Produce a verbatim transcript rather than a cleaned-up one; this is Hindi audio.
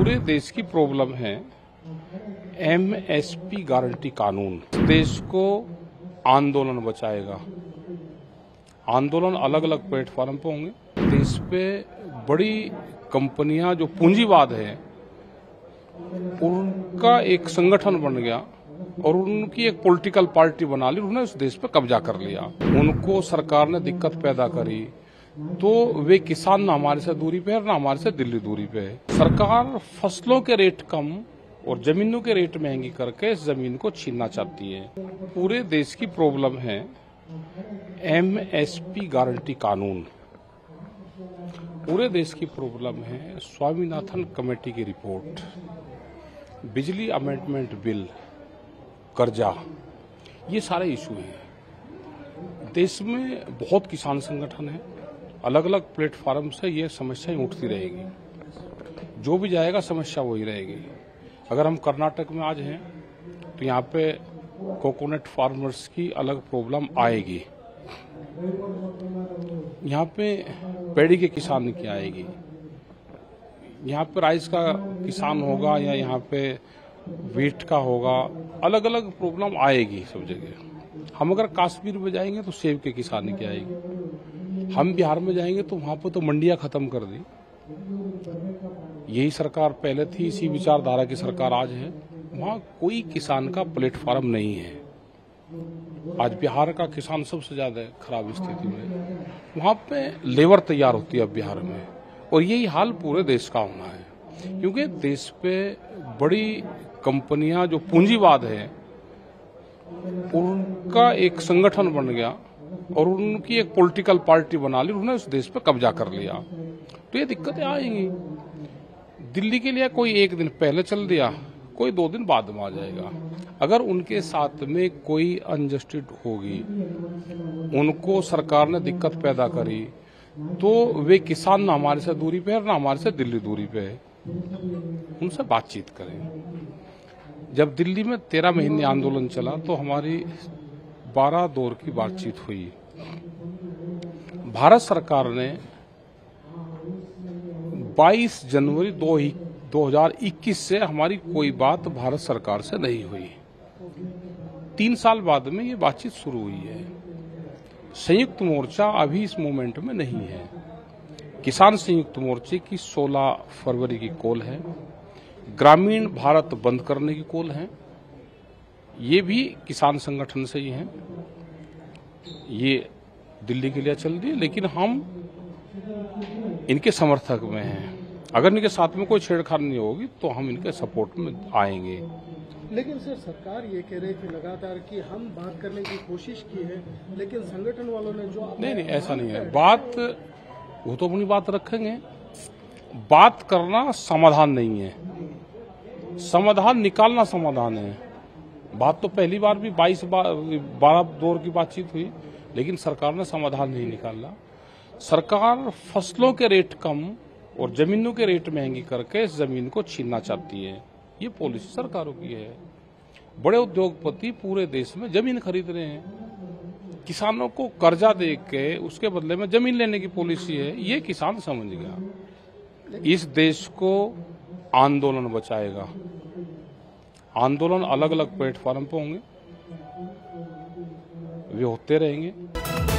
पूरे देश की प्रॉब्लम है एमएसपी गारंटी कानून। देश को आंदोलन बचाएगा। आंदोलन अलग अलग प्लेटफॉर्म पर होंगे। देश पे बड़ी कंपनियां जो पूंजीवाद है उनका एक संगठन बन गया और उनकी एक पॉलिटिकल पार्टी बना ली। उन्होंने उस देश पे कब्जा कर लिया। उनको सरकार ने दिक्कत पैदा करी तो वे किसान ना हमारे से दूरी पे है ना हमारे से दिल्ली दूरी पे है। सरकार फसलों के रेट कम और जमीनों के रेट महंगी करके इस जमीन को छीनना चाहती है। पूरे देश की प्रॉब्लम है एमएसपी गारंटी कानून। पूरे देश की प्रॉब्लम है स्वामीनाथन कमेटी की रिपोर्ट, बिजली अमेंडमेंट बिल, कर्जा, ये सारे इशू हैं। देश में बहुत किसान संगठन है। अलग अलग प्लेटफॉर्म से ये समस्याएं उठती रहेगी। जो भी जाएगा समस्या वही रहेगी। अगर हम कर्नाटक में आज हैं तो यहाँ पे कोकोनट फार्मर्स की अलग प्रॉब्लम आएगी, यहाँ पे पेड़ी के किसान की आएगी, यहाँ पे राइस का किसान होगा या यहाँ पे वीट का होगा, अलग अलग प्रॉब्लम आएगी सब जगह। हम अगर कश्मीर में जाएंगे तो सेब के किसान की आएगी। हम बिहार में जाएंगे तो वहां पर तो मंडियां खत्म कर दी। यही सरकार पहले थी, इसी विचारधारा की सरकार आज है। वहां कोई किसान का प्लेटफॉर्म नहीं है। आज बिहार का किसान सबसे ज्यादा खराब स्थिति में, वहां पे लेबर तैयार होती है अब बिहार में। और यही हाल पूरे देश का होना है, क्योंकि देश पे बड़ी कंपनियां जो पूंजीवाद है उनका एक संगठन बन गया और उनकी एक पॉलिटिकल पार्टी बना ली। उन्होंने उस देश पे कब्जा कर लिया तो ये दिक्कतें आएंगी। दिल्ली के लिए कोई एक दिन पहले चल दिया, कोई दो दिन बाद में आ जाएगा। अगर उनके साथ में कोई अनजस्टिड होगी, उनको सरकार ने दिक्कत पैदा करी तो वे किसान ना हमारे से दूरी पे है ना हमारे से दिल्ली दूरी पे है। उनसे बातचीत करें। जब दिल्ली में तेरह महीने आंदोलन चला तो हमारी बारह दौर की बातचीत हुई। भारत सरकार ने बाईस जनवरी दो हजार इक्कीस से हमारी कोई बात भारत सरकार से नहीं हुई। तीन साल बाद में ये बातचीत शुरू हुई है। संयुक्त मोर्चा अभी इस मूवमेंट में नहीं है। किसान संयुक्त मोर्चे की सोलह फरवरी की कॉल है, ग्रामीण भारत बंद करने की कॉल है, ये भी किसान संगठन से ही है। ये दिल्ली के लिए चल रही है, लेकिन हम इनके समर्थक में हैं। अगर इनके साथ में कोई छेड़खानी नहीं होगी तो हम इनके सपोर्ट में आएंगे। लेकिन सर, सरकार ये कह रही थी लगातार कि हम बात करने की कोशिश की है, लेकिन संगठन वालों ने जो नहीं नहीं ऐसा नहीं है। बात वो तो अपनी बात रखेंगे। बात करना समाधान नहीं है, समाधान निकालना समाधान है। बात तो पहली बार भी बाईस बारह दौर की बातचीत हुई, लेकिन सरकार ने समाधान नहीं निकाला। सरकार फसलों के रेट कम और जमीनों के रेट महंगी करके इस जमीन को छीनना चाहती है। ये पॉलिसी सरकारों की है। बड़े उद्योगपति पूरे देश में जमीन खरीद रहे हैं। किसानों को कर्जा दे के उसके बदले में जमीन लेने की पॉलिसी है। ये किसान समझ गया। इस देश को आंदोलन बचाएगा। आंदोलन अलग अलग प्लेटफॉर्म पर होंगे, वे होते रहेंगे।